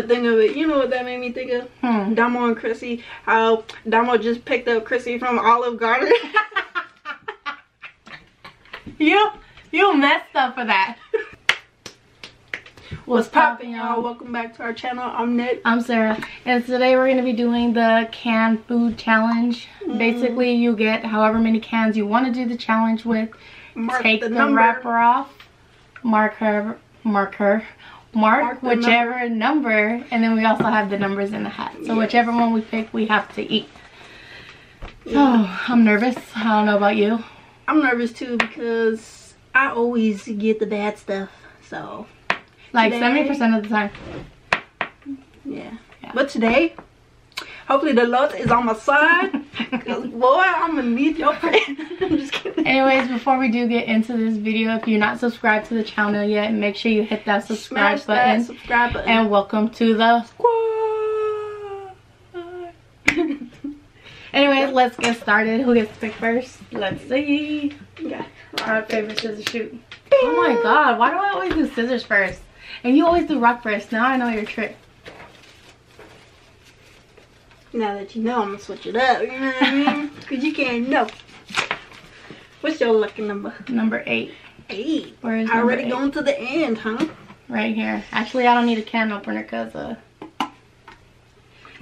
to think of it, you know what that made me think of? Damo and Chrissy. How Damo just picked up Chrissy from Olive Garden. You messed up for that. What's poppin', y'all? Welcome back to our channel. I'm Nick. I'm Sarah. And today we're going to be doing the canned food challenge. Basically, you get however many cans you want to do the challenge with. Mark Take the wrapper off. Mark whichever number. And then we also have the numbers in the hat. So whichever one we pick, we have to eat. Oh, I'm nervous. I don't know about you. I'm nervous too because I always get the bad stuff. So... like 70% of the time. Yeah. But today, hopefully the Lord is on my side. Because boy, I'm going to need your prayer. I'm just kidding. Anyways, before we do get into this video, if you're not subscribed to the channel yet, make sure you hit that subscribe button. Subscribe button. And welcome to the squad. Anyways, let's get started. Who gets to pick first? Let's see. Yeah. Our favorite scissors shoot. Oh my god, why do I always do scissors first? And you always do rock first. Now I know your trick. Now that you know, I'm gonna switch it up. You know what I mean? Because you can't know. What's your lucky number? Number 8. 8? Where is number 8? Already going to the end, huh? Right here. Actually, I don't need a can opener because...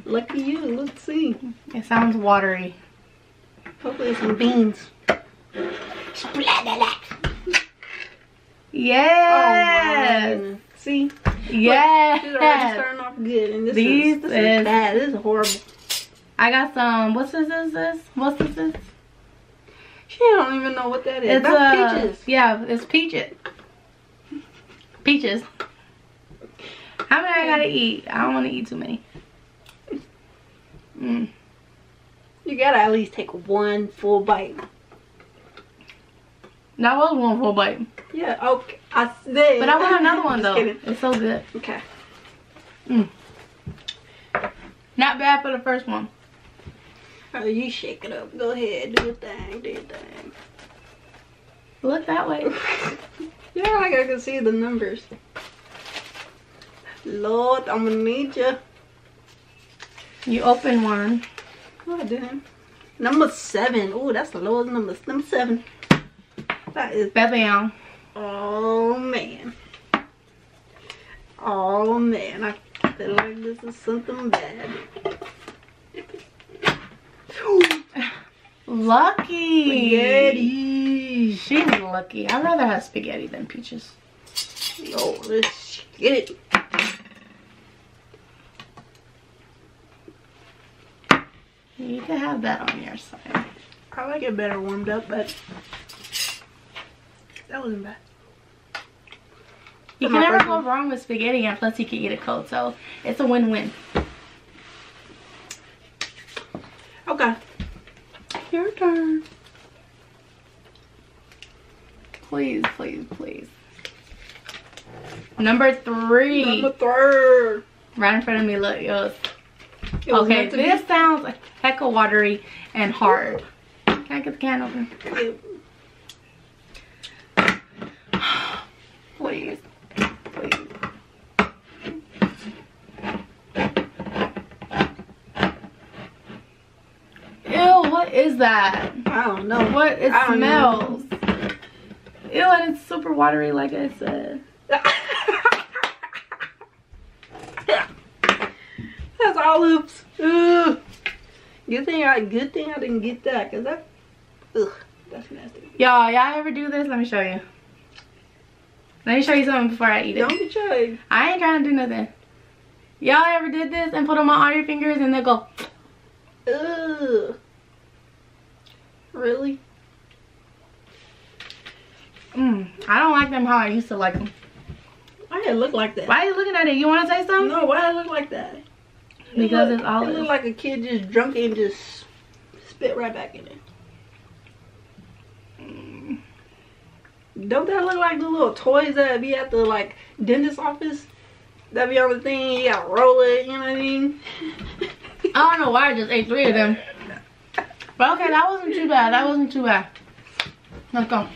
Lucky you. Let's see. It sounds watery. Hopefully some beans. Yeah. Oh my, see? Yeah. She's already starting off good, and this is bad. This is horrible. I got some. What's this? She don't even know what that is. It's peaches. Yeah, it's peaches. Peaches. How many I gotta eat? I don't want to eat too many. You gotta at least take one full bite. That was one full bite. Yeah, okay. But I want another one though. Kidding. It's so good. Okay. Not bad for the first one. Oh, you shake it up. Go ahead. Do your thing. Look that way. Yeah, like I can see the numbers. Lord, I'm gonna need you. You open one. Oh, I didn't. Number 7. Oh, that's the lowest number. Number 7. That is Bebam. Oh man, I feel like this is something bad. Lucky. Spaghetti. She's lucky. I'd rather have spaghetti than peaches. Oh, let's get it. You can have that on your side. I like it better warmed up, but that wasn't bad. You can never go wrong with spaghetti, and plus you can eat it cold, so it's a win-win. Okay. Your turn. Please, please, please. Number 3. Number 3. Right in front of me, look, yours. Okay, this sounds a heck of watery and hard. Can I get the can open? Please. Please. Ew, what is that? I don't know. What it smells. Ew, and it's super watery like I said. That's olives. Ugh. Good thing I didn't get that, cause that's nasty. Y'all ever do this? Let me show you. Let me show you something before I eat it. Don't be shy. I ain't trying to do nothing. Y'all ever did this and put them on all your fingers and they go, ugh. Really? I don't like them how I used to like them. Why did it look like that? Why are you looking at it? You want to say something? No, why did it look like that? Because it's olive. It looked like a kid just drunk and just spit right back in it. Don't that look like the little toys that be at the like dentist office? That be on the thing, you gotta roll it, you know what I mean? I don't know why I just ate 3 of them. But okay, that wasn't too bad. That wasn't too bad. Let's go.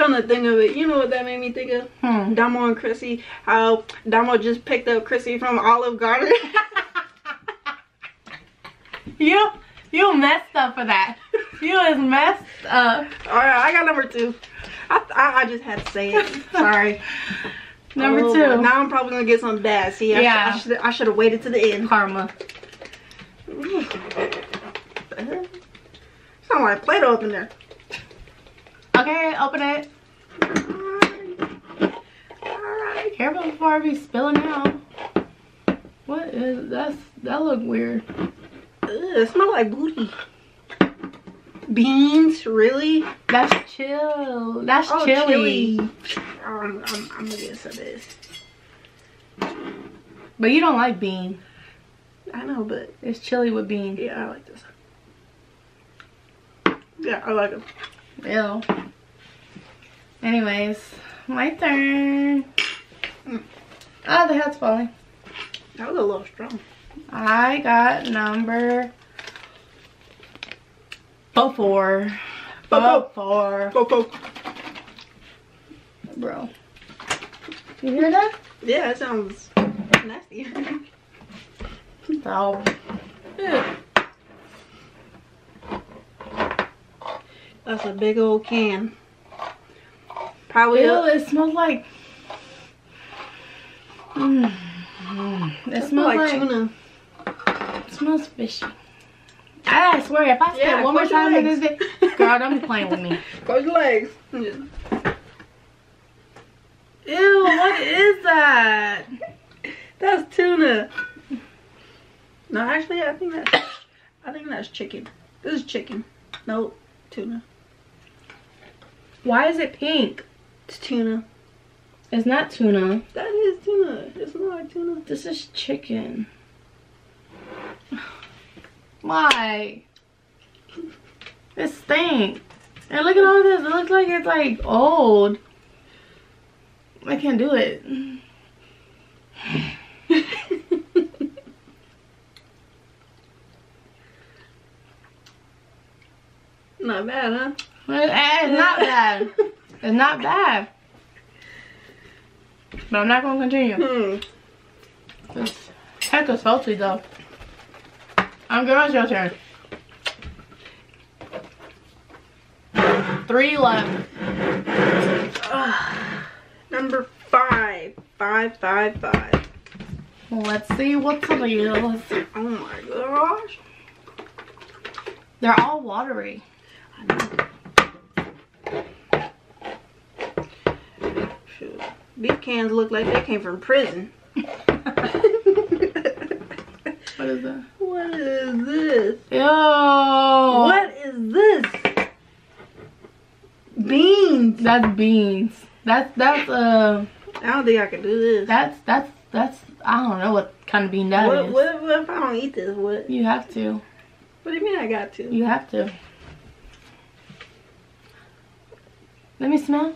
Come to think of it, you know what that made me think of? Damo and Chrissy. How Damo just picked up Chrissy from Olive Garden. You messed up for that. You is messed up. All right, I got number two. I just had to say it. Sorry. Number two. Now I'm probably gonna get something bad. See, yeah. I should have waited to the end. Karma. Sound like Play-Doh up in there. Okay, open it. All right. Careful before I be spilling out. What is that? That look weird. Ugh, it smells like booty. Beans, really? That's chill. That's chili. I'm gonna get some of this. But you don't like bean. I know, but it's chili with bean. Yeah, I like this. Yeah, I like it. Ew. Anyways, my turn. Oh, the hat's falling. That was a little strong. I got number four. Bro. You hear that? Yeah, that sounds nasty. Oh. Yeah. That's a big old can. Probably. Ew, it smells like. It smells like tuna. It smells fishy. I swear, if I spit one more time in this day, girl, don't be playing with me. Close your legs. Ew, what is that? That's tuna. No, actually, I think that's chicken. This is chicken. Nope, tuna. Why is it pink? It's tuna. It's not tuna. That is tuna. It's not tuna. This is chicken. Why? It stinks. And look at all this. It looks like it's like old. I can't do it. Not bad, huh? It's not bad. It's not bad. But I'm not gonna continue. It's hecka salty though. Girl, it's your turn. Three left. Number five. Five. Let's see what's the deal. Oh my gosh. They're all watery. Shoot. These cans look like they came from prison. What is that? What is this? Yo! What is this? Beans. That's beans. That's. I don't think I can do this. That's. I don't know what kind of bean that is. What if I don't eat this? What? You have to. What do you mean I got to? You have to. Let me smell.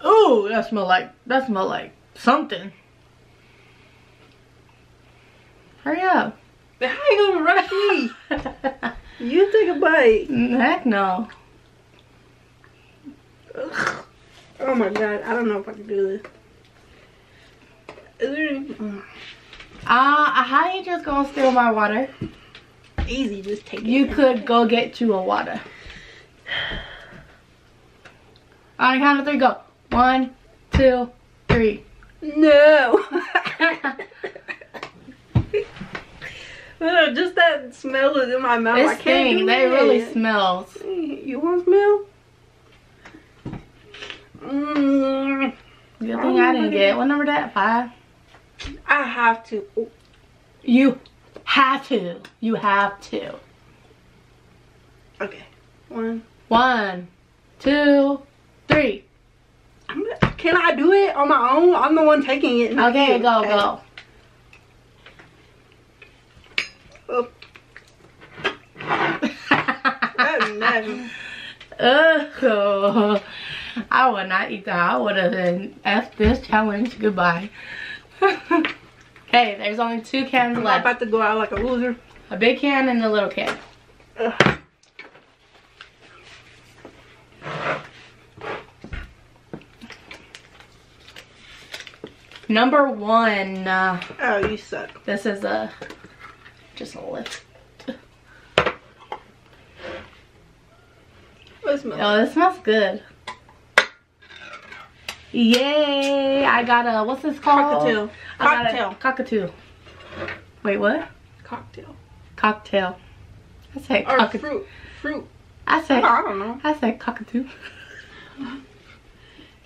Oh, that smell like something. Hurry up. How are you gonna rush me? You take a bite. Heck no. Ugh. Oh my god, I don't know if I can do this. Is there any... how you just gonna steal my water? Easy, just take it. You could go get you a water. On the count of three, go. 1, 2, 3. No. No, just that smell is in my mouth. This thing, they really smells. You want to smell? Good thing I didn't get. What number that? 5? I have to. Oh. You have to. You have to. Okay. 1, 2, 3. Can I do it on my own? I'm the one taking it. Okay, go. Oh. Oh, I would not eat that. I would have said F this challenge goodbye. Hey, there's only 2 cans left. I'm about to go out like a loser. A big can and a little can. Number one. Oh, you suck. This is a, just a lift. Oh, this smells good. Yay! I got a, what's this called? Cocktail. Cocktail. Cockatoo. Wait, what? Cocktail. Cocktail. I said cockatoo. Fruit. Fruit. I said, I don't know. I said cockatoo.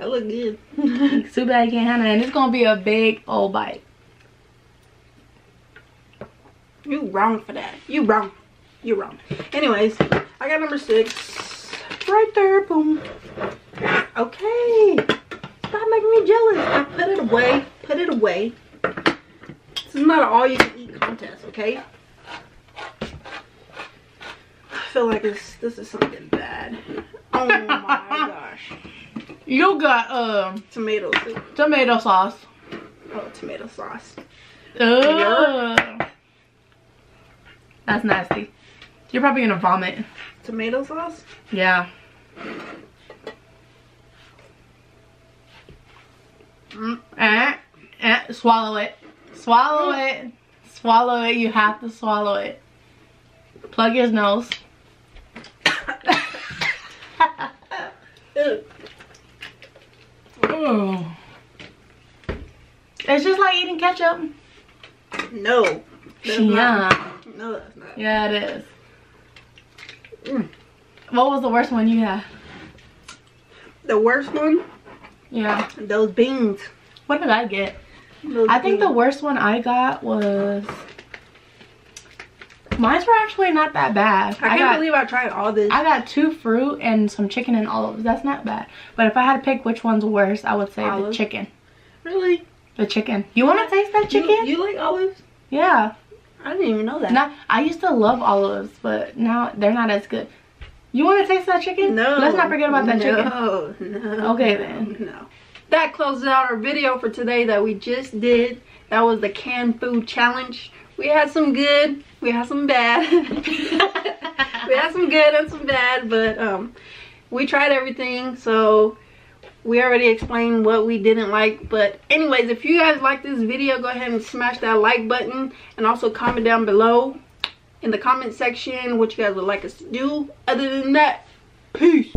That look good. It's too bad you can't handle it. And it's gonna be a big old bite. You wrong for that. You wrong. You wrong. Anyways, I got number 6. Right there, boom. Okay. Stop making me jealous. I put it away. Put it away. This is not an all you can eat contest, okay? I feel like this is something bad. Oh my gosh. You got tomato soup. Tomato sauce. Oh, tomato sauce. Ugh. That's nasty. You're probably gonna vomit. Tomato sauce? Yeah. Swallow it. Swallow it. Swallow it. You have to swallow it. Plug his nose. Oh. It's just like eating ketchup. No. That's not. No, that's not. Yeah, it is. Mm. What was the worst one you had? The worst one? Yeah. Those beans. What did I get? Those I think beans. The worst one I got was... Mine were actually not that bad. I can't believe I tried all this. I got 2 fruit and some chicken and olives. That's not bad. But if I had to pick which one's worse, I would say olives. The chicken. Really? The chicken. You want to taste that chicken? You like olives? Yeah. I didn't even know that. Now, I used to love olives, but now they're not as good. You want to taste that chicken? No. Let's not forget about that chicken. No, no. Okay, then. No. That closes out our video for today that we just did. That was the canned food challenge. We had some good. We had some bad. We had some good and some bad, but we tried everything, so... We already explained what we didn't like, but anyways, if you guys like this video, go ahead and smash that like button and also comment down below in the comment section what you guys would like us to do. Other than that, peace.